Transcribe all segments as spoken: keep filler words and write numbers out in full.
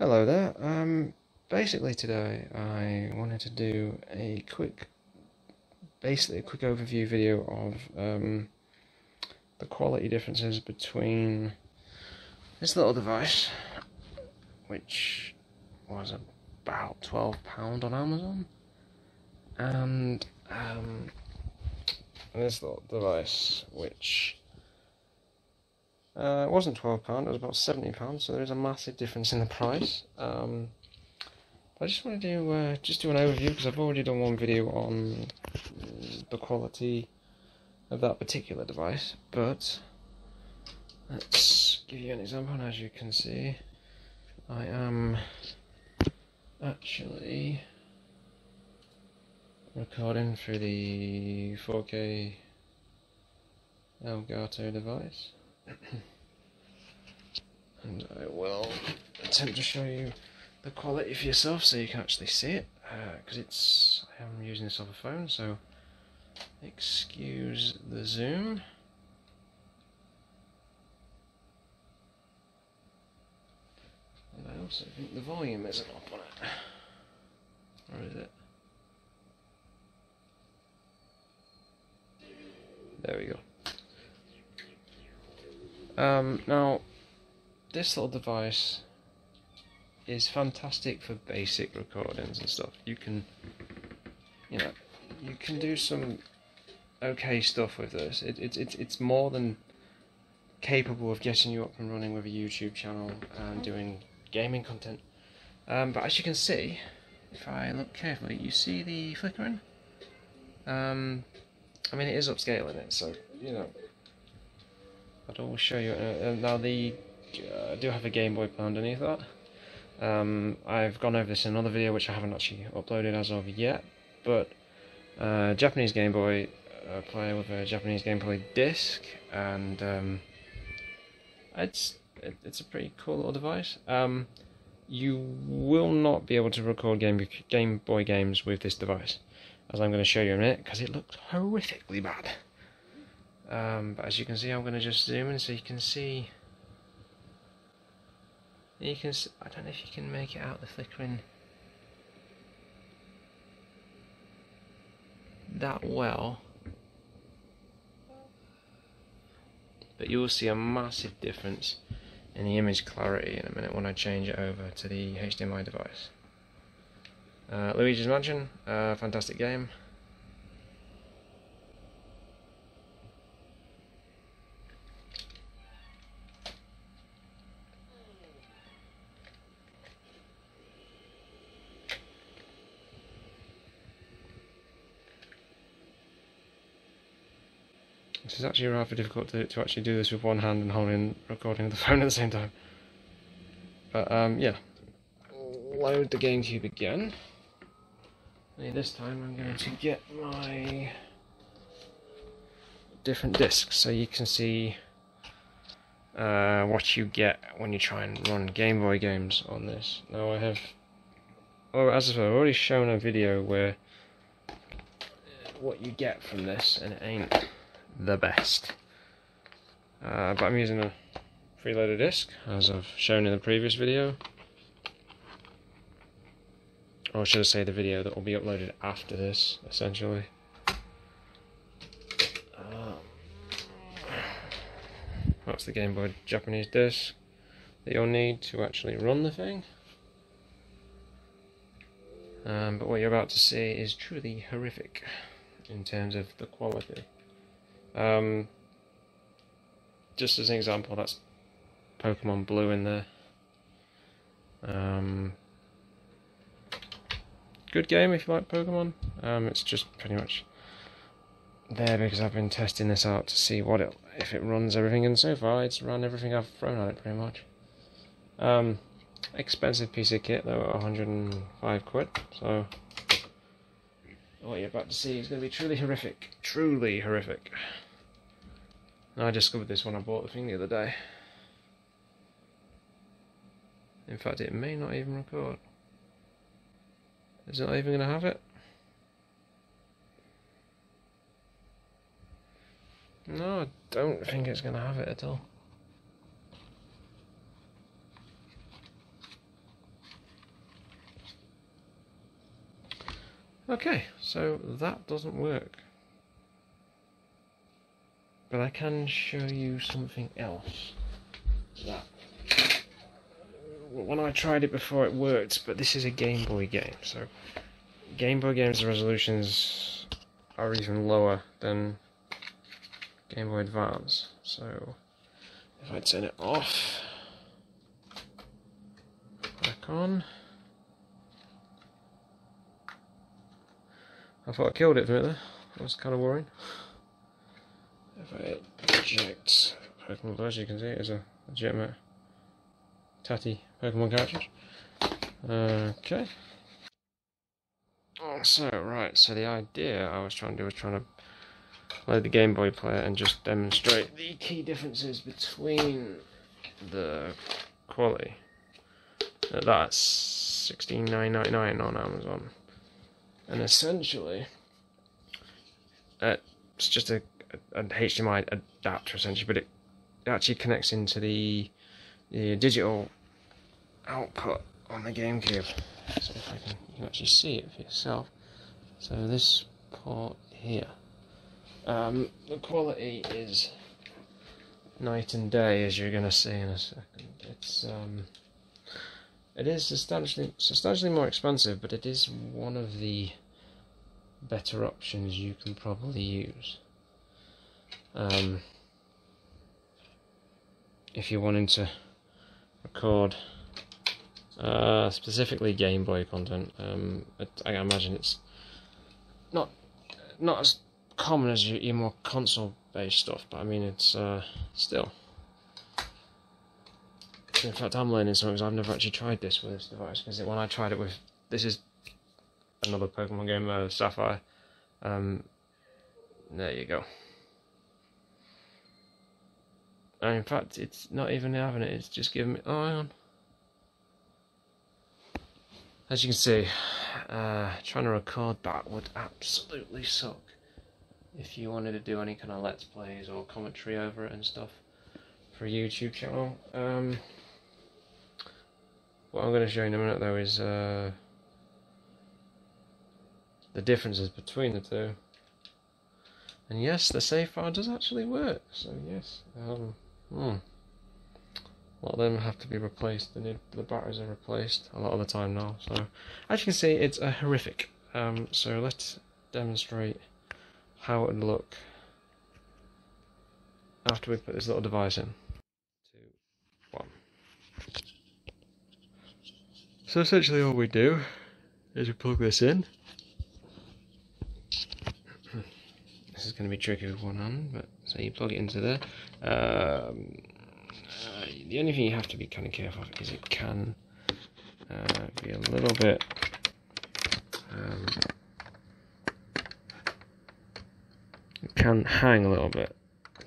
Hello there. Um, basically today I wanted to do a quick, basically a quick overview video of um, the quality differences between this little device, which was about twelve pounds on Amazon, and um, this little device, which Uh, it wasn't twelve pounds, it was about seventy pounds, so there is a massive difference in the price. Um, I just want to do, uh, just do an overview, because I've already done one video on the quality of that particular device, but let's give you an example, and as you can see, I am actually recording through the four K Elgato device. And I will attempt to show you the quality for yourself so you can actually see it, because uh, it's I am using this off a phone, so excuse the zoom. And I also think the volume isn't up on it. Or is it? There we go. Um, now, this little device is fantastic for basic recordings and stuff. You can, you know, you can do some okay stuff with this. It, it, it, it's more than capable of getting you up and running with a YouTube channel and doing gaming content. Um, but as you can see, if I look carefully, you see the flickering? Um, I mean, it is upscaling it, so, you know, I will show you. Uh, now, the uh, I do have a Game Boy Player underneath that. Um, I've gone over this in another video, which I haven't actually uploaded as of yet. But uh, Japanese Game Boy uh, Player with a Japanese Game Boy disc, and um, it's it, it's a pretty cool little device. Um, you will not be able to record Game Game Boy games with this device, as I'm going to show you in a minute, because it looks horrifically bad. Um, but as you can see, I'm going to just zoom in so you can see. You can. See, I don't know if you can make it out, the flickering that well, but you will see a massive difference in the image clarity in a minute when I change it over to the H D M I device. Uh, Luigi's Mansion, uh, fantastic game. This is actually rather difficult to, to actually do this with one hand and holding recording with the phone at the same time. But um, yeah, load the GameCube again. And this time I'm going to get my different discs so you can see uh, what you get when you try and run Game Boy games on this. Now I have, oh, as I've already shown a video where uh, what you get from this, and it ain't the best. Uh, but I'm using a freeloader disc, as I've shown in the previous video. Or should I say the video that will be uploaded after this, essentially. Um, that's the Game Boy Japanese disc that you'll need to actually run the thing. Um, but what you're about to see is truly horrific in terms of the quality. Um, just as an example, that's Pokemon Blue in there. Um, good game if you like Pokemon. Um, it's just pretty much there because I've been testing this out to see what it, if it runs everything, and so far it's run everything I've thrown at it pretty much. Um, expensive piece of kit though, one hundred and five quid, so what you're about to see is going to be truly horrific. Truly horrific. And I discovered this when I bought the thing the other day. In fact, it may not even record. Is it not even going to have it? No, I don't think it's going to have it at all. Okay, so that doesn't work. But I can show you something else. That. When I tried it before, it worked, but this is a Game Boy game, so Game Boy games' resolutions are even lower than Game Boy Advance. So if I turn it off, back on. I thought I killed it for a minute there. That was kind of worrying. If I eject Pokemon Blue, as you can see, it is a legitimate tatty Pokemon cartridge. Okay. So, right, so the idea I was trying to do was trying to play the Game Boy Player and just demonstrate the key differences between the quality. Now that's sixteen nine ninety-nine on Amazon. And essentially, uh, it's just a, a, a H D M I adapter, essentially, but it actually connects into the, the digital output on the GameCube. So if I can, you can actually see it for yourself. So this port here, um, the quality is night and day, as you're going to see in a second. It's um. It is substantially, substantially more expensive, but it is one of the better options you can probably use. Um, if you're wanting to record uh, specifically Game Boy content, um, I imagine it's not not as common as your, your more console-based stuff, but I mean it's uh, still. In fact, I'm learning something because I've never actually tried this with this device. Because when I tried it with, this is another Pokemon game, uh, Sapphire. Um, there you go. And in fact, it's not even having it. It's just giving me. Oh, hang on. As you can see, uh, trying to record that would absolutely suck if you wanted to do any kind of Let's Plays or commentary over it and stuff for a YouTube channel. Um, What I'm going to show you in a minute, though, is uh, the differences between the two. And yes, the save file does actually work. So yes, um, hmm. a lot of them have to be replaced. The new, the batteries are replaced a lot of the time now. So as you can see, it's a horrific. Um, so let's demonstrate how it would look after we put this little device in. Two, one. So essentially all we do is we plug this in. This is going to be tricky with one hand, but so you plug it into there. Um, uh, the only thing you have to be kind of careful of is it can uh, be a little bit um, it can hang a little bit,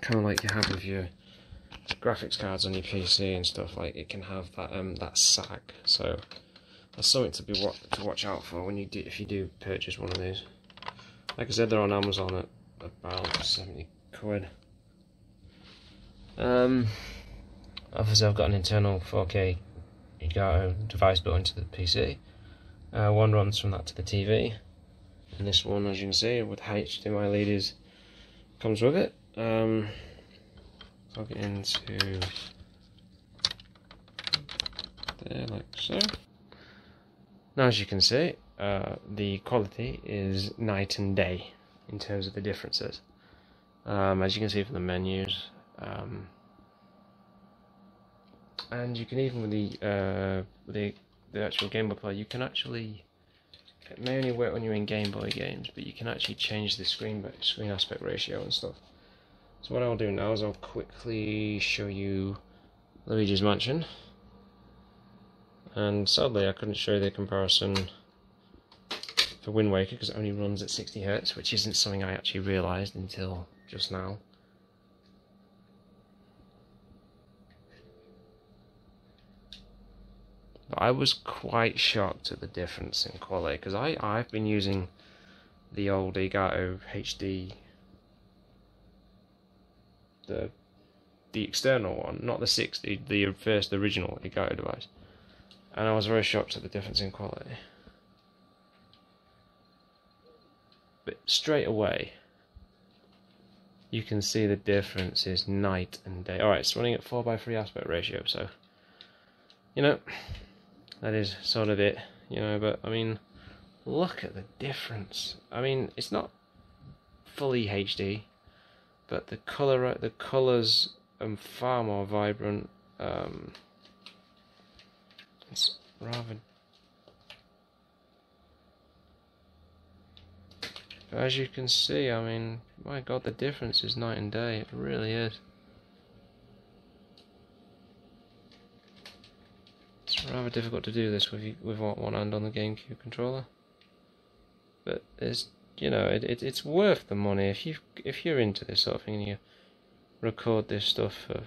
kind of like you have with your graphics cards on your P C and stuff. Like it can have that um that sag. So that's something to be watch to watch out for when you do, if you do purchase one of these. Like I said, they're on Amazon at about seventy quid. Um, obviously, I've got an internal four K Elgato device built into the P C. Uh, one runs from that to the T V, and this one, as you can see, with H D M I leaders, comes with it. Um, plug it into there, like so. Now, as you can see, uh, the quality is night and day in terms of the differences. Um, as you can see from the menus, um, and you can even with the uh, the the actual Game Boy Player, you can actually, it may only work when you're in Game Boy games, but you can actually change the screen screen aspect ratio and stuff. So what I'll do now is I'll quickly show you Luigi's Mansion. And sadly, I couldn't show you the comparison for Wind Waker because it only runs at sixty hertz, which isn't something I actually realised until just now. But I was quite shocked at the difference in quality because I I've been using the old Elgato H D, the the external one, not the sixty, the first original Elgato device. And I was very shocked at the difference in quality. But straight away, you can see the difference is night and day. Alright, it's running at four by three aspect ratio, so, you know, that is sort of it, you know, but, I mean, look at the difference. I mean, it's not fully H D, but the color, the colors are far more vibrant. Um, it's rather... But as you can see, I mean, my God, the difference is night and day. It really is. It's rather difficult to do this with you, with one hand on the GameCube controller. But it's, you know, it, it it's worth the money if you if you're into this sort of thing and you record this stuff for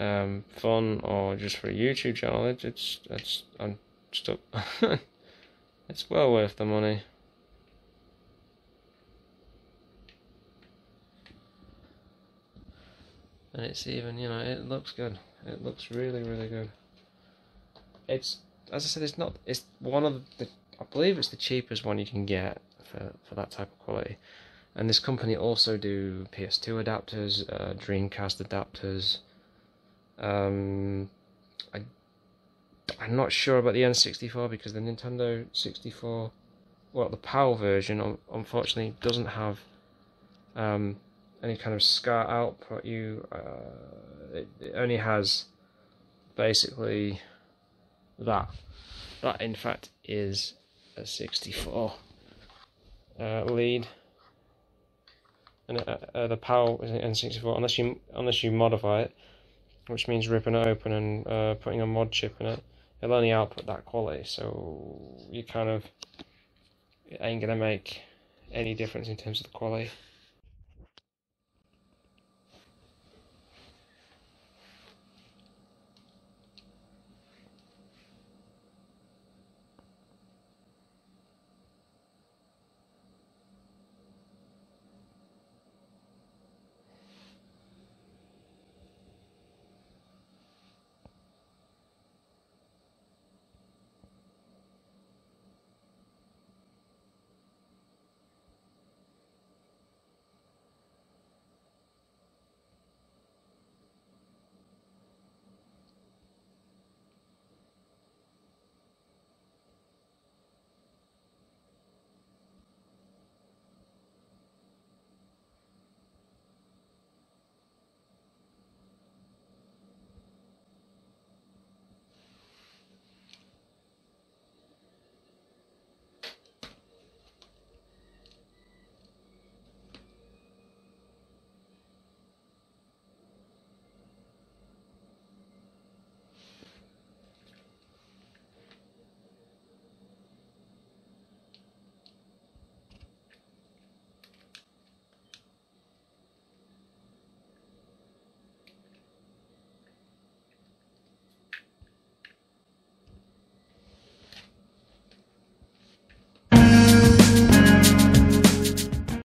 um, fun or just for a YouTube channel. It, it's it's I'm stuck. It's well worth the money. And it's even, you know, it looks good. It looks really, really good. It's, as I said, it's not, it's one of the, I believe it's the cheapest one you can get for, for that type of quality. And this company also do P S two adapters, uh, Dreamcast adapters. Um, I, I'm not sure about the N sixty-four because the Nintendo sixty-four, well, the PAL version, unfortunately, doesn't have... Um, any kind of SCART output. You uh, it, it only has basically that that in fact is a sixty-four uh, lead, and uh, uh, the PAL is an N sixty-four unless you unless you modify it, which means ripping it open and uh, putting a mod chip in it. It'll only output that quality, so you kind of it ain't gonna make any difference in terms of the quality.